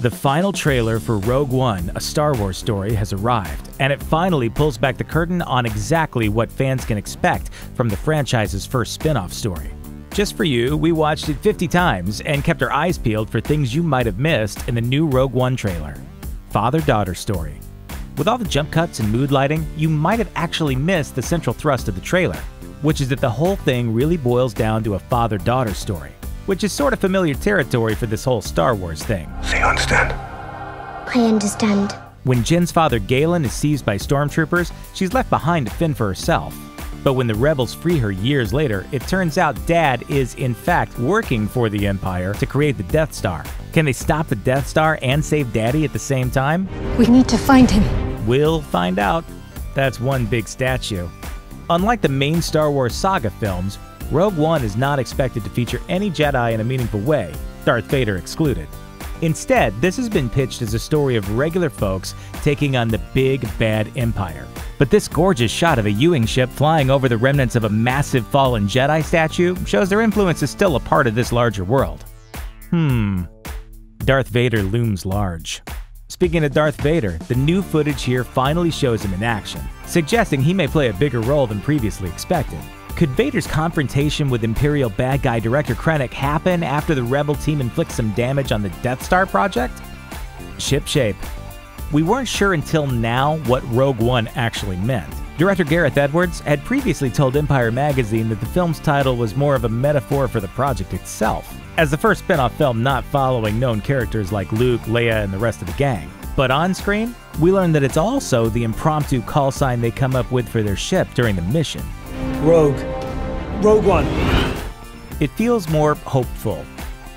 The final trailer for Rogue One, a Star Wars story, has arrived, and it finally pulls back the curtain on exactly what fans can expect from the franchise's first spin-off story. Just for you, we watched it 50 times and kept our eyes peeled for things you might have missed in the new Rogue One trailer. Father-daughter story. With all the jump cuts and mood lighting, you might have actually missed the central thrust of the trailer, which is that the whole thing really boils down to a father-daughter story, which is sort of familiar territory for this whole Star Wars thing. So you understand? I understand. When Jyn's father Galen is seized by stormtroopers, she's left behind to fend for herself. But when the rebels free her years later, it turns out Dad is in fact working for the Empire to create the Death Star. Can they stop the Death Star and save Daddy at the same time? We need to find him. We'll find out. That's one big statue. Unlike the main Star Wars saga films, Rogue One is not expected to feature any Jedi in a meaningful way, Darth Vader excluded. Instead, this has been pitched as a story of regular folks taking on the big bad Empire. But this gorgeous shot of a Ewing ship flying over the remnants of a massive fallen Jedi statue shows their influence is still a part of this larger world. Darth Vader looms large. Speaking of Darth Vader, the new footage here finally shows him in action, suggesting he may play a bigger role than previously expected. Could Vader's confrontation with Imperial bad guy director Krennic happen after the Rebel team inflicts some damage on the Death Star project? Ship shape. We weren't sure until now what Rogue One actually meant. Director Gareth Edwards had previously told Empire Magazine that the film's title was more of a metaphor for the project itself, as the first spin-off film not following known characters like Luke, Leia, and the rest of the gang. But on screen, we learn that it's also the impromptu call sign they come up with for their ship during the mission. Rogue One. It feels more hopeful.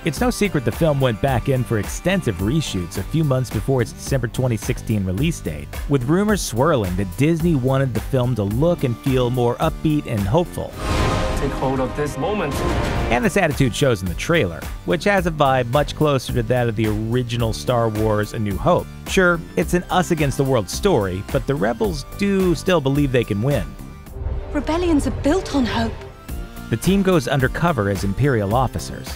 It's no secret the film went back in for extensive reshoots a few months before its December 2016 release date, with rumors swirling that Disney wanted the film to look and feel more upbeat and hopeful. Take hold of this moment. And this attitude shows in the trailer, which has a vibe much closer to that of the original Star Wars A New Hope. Sure, it's an us against the world story, but the rebels do still believe they can win. Rebellions are built on hope. The team goes undercover as Imperial officers.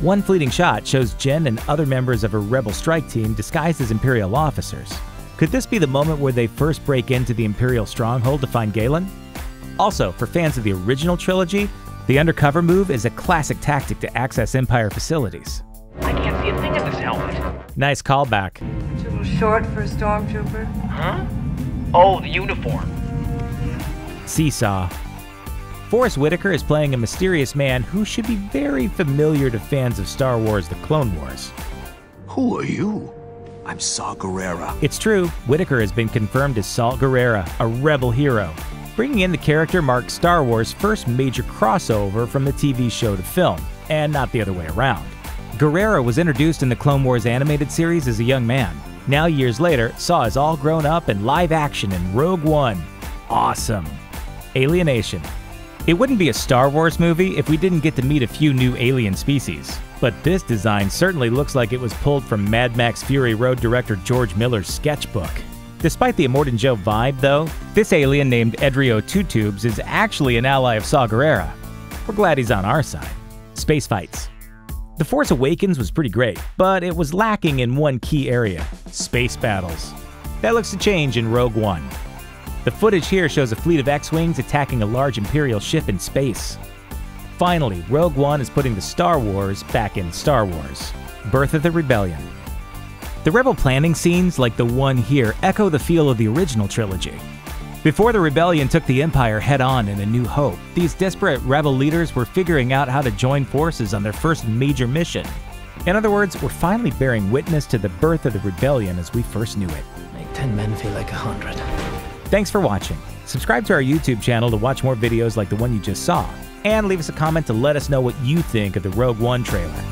One fleeting shot shows Jyn and other members of her rebel strike team disguised as Imperial officers. Could this be the moment where they first break into the Imperial stronghold to find Galen? Also, for fans of the original trilogy, the undercover move is a classic tactic to access Empire facilities. I can't see a thing in this helmet. Nice callback. Too short for a stormtrooper? Huh? Oh, the uniform. Seesaw. Forest Whitaker is playing a mysterious man who should be very familiar to fans of Star Wars The Clone Wars. Who are you? I'm Saw Gerrera. It's true, Whitaker has been confirmed as Saw Gerrera, a rebel hero. Bringing in the character marks Star Wars' first major crossover from the TV show to film, and not the other way around. Gerrera was introduced in the Clone Wars animated series as a young man. Now, years later, Saw is all grown up in live action in Rogue One. Awesome. Alienation. It wouldn't be a Star Wars movie if we didn't get to meet a few new alien species, but this design certainly looks like it was pulled from Mad Max Fury Road director George Miller's sketchbook. Despite the Immortan Joe vibe, though, this alien named Edrio Tutubes is actually an ally of Saw Gerrera. We're glad he's on our side. Space fights. The Force Awakens was pretty great, but it was lacking in one key area: space battles. That looks to change in Rogue One. The footage here shows a fleet of X-Wings attacking a large Imperial ship in space. Finally, Rogue One is putting the Star Wars back in Star Wars. Birth of the Rebellion. The rebel planning scenes, like the one here, echo the feel of the original trilogy. Before the Rebellion took the Empire head-on in A New Hope, these desperate rebel leaders were figuring out how to join forces on their first major mission. In other words, we're finally bearing witness to the birth of the Rebellion as we first knew it. Make 10 men feel like 100. Thanks for watching. Subscribe to our YouTube channel to watch more videos like the one you just saw, and leave us a comment to let us know what you think of the Rogue One trailer.